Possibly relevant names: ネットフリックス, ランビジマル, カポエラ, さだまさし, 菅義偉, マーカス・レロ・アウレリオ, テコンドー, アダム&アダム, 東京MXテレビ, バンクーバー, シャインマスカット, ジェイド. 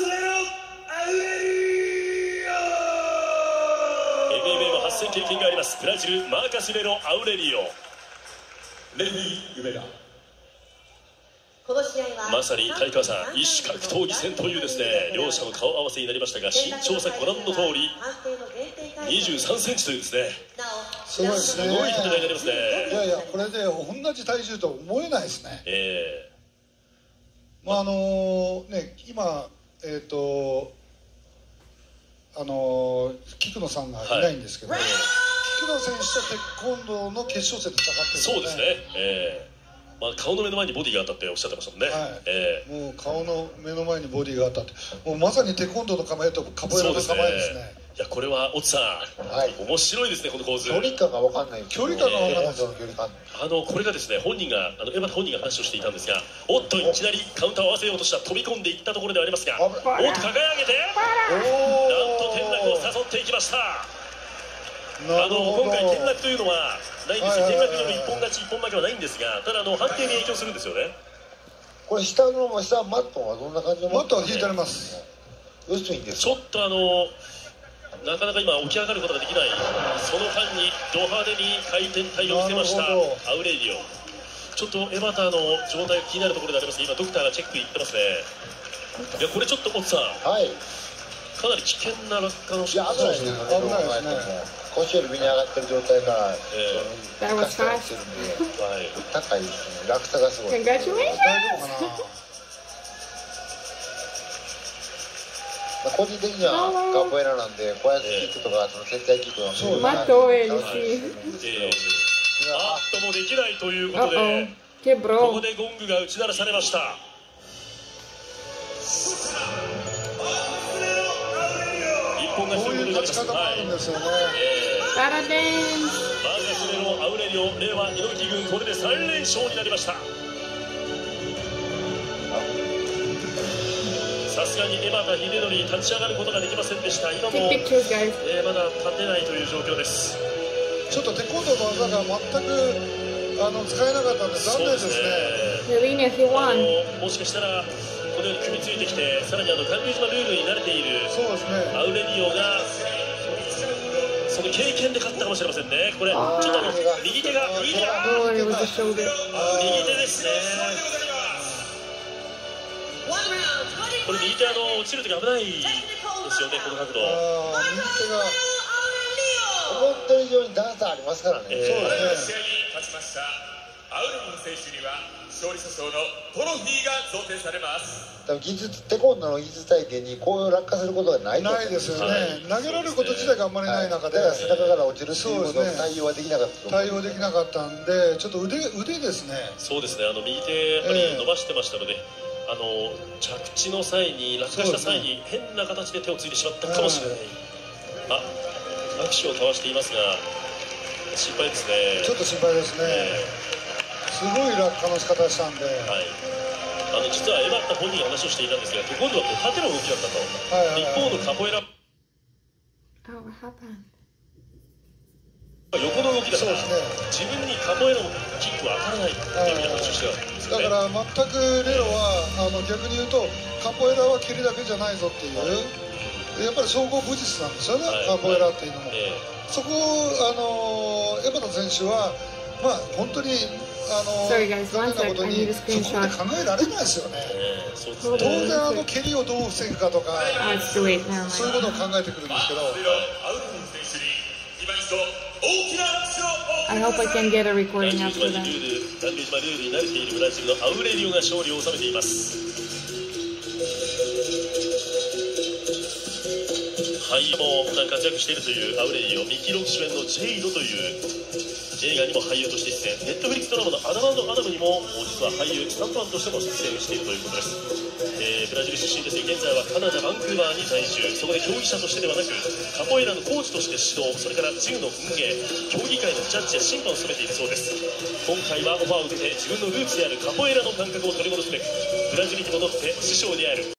MMA の発戦経験がありますブラジルマーカス・レロ・アウレリオ。レディ・梅田。まさに体川さん、異種格闘技戦というですね、両者の顔合わせになりましたが、身長差ご覧の通り23センチというですね、すごい戦いになりますね。いやいや、これで同じ体重とは思えないですね。まあね、今菊野さんがいないんですけど、菊野選手とテコンドーの決勝戦で戦ってるんですね。そうですね。まあ、顔の目の前にボディが当たっておっしゃってましたもんね。もう顔の目の前にボディが当たって、もうまさにテコンドーの構えとカポエラの構えですね。いや、これはおつさん、面白いですね、この構図。距離感が分かんない。距離感が分かんない。これがですね、本人が江端本人が話をしていたんですが、おっといきなりカウンターを合わせようとした、飛び込んでいったところではありますが、おっと抱え上げて、なんと転落を誘っていきました。今回転落というのはないんです。転落による一本勝ち一本負けはないんですが、ただ判定に影響するんですよね。これ下マットはどんな感じのマットは引いてあります。薄いんです。ちょっとなかなか今起き上がることができない。その間にド派手に回転体を見せましたアウレリオ。ちょっとエバターの状態が気になるところであります。今ドクターがチェックいってますね。いや、これちょっとおっさん。はい。かなり危険な落下の危ないですね。腰より上に上がってる状態が落下するんで、高いですね。落差がすごい。大丈夫かな。個人的にはカポエラなんで、こうやってキックとか接待キックのそういうマットを演じ、あっともできないということで、ここでゴングが打ち鳴らされました。こういう勝ち方もあるんですよね。パラデン。マーカス・レロ・アウレリオ、令和猪木軍、これで3連勝になりました。さすがに江端秀則、立ち上がることができませんでした。今もまだ立てないという状況です。ちょっとテコンドーの技が全く使えなかったんで残念ですね。もしかしたら。このように組みついてきて、さらにカンブリジマルールに慣れているアウレリオがその経験で勝ったかもしれませんね。これちょっと右手ですね。これ右手落ちるとき危ないですよね、この角度。右手が思ってる以上に段差ありますからね。そうですね。勝ちましたアウレリオの選手には勝利者賞のトロフィーが贈呈されます。でもテコンドーの技術体系にこういう落下することがないですよね。投げられること自体があんまりない中で、背中から落ちるということの対応はできなかった。対応できなかったんで、ちょっと腕ですね。そうですね。右手やっぱり伸ばしてましたので、着地の際に落下した際に変な形で手をついてしまったかもしれない。握手を交わしていますが、心配ですね。ちょっと心配ですね。すごい落下の仕方したんで、実はエバッタ本人が話をしていたんですが、テコンドーは縦の動きだったと。一方のカポエラ横の動きだから、自分にカポエラのキックは当たらないっていう話をしてたんですよね。だから全くレロは逆に言うと、カポエラは蹴りだけじゃないぞっていう、やっぱり総合武術なんですよね、カポエラっていうのも。そこをエバッタ選手は本当に残念なことにそこって考えられないですよね。当然蹴りをどう防ぐかとか、そういうことを考えてくるんですけど。I hope I can get a recording after that. ランビジマルールに慣れているブラジルのアウレリオが勝利を収めています。俳優も活躍しているというアウレリオ、ミキ・ロク主演のジェイドという映画にも俳優として出演、ネットフリックスドラマのアダム&アダムにも実は俳優、スタントマンとしても出演しているということです。ブラジル出身ですが、現在はカナダ・バンクーバーに在住、そこで競技者としてではなく、カポエラのコーチとして指導、それからジムの運営、競技会のジャッジや審判を務めているそうです。今回はオファーを受けて、自分のルーツであるカポエラの感覚を取り戻すべく、ブラジルに戻って師匠である。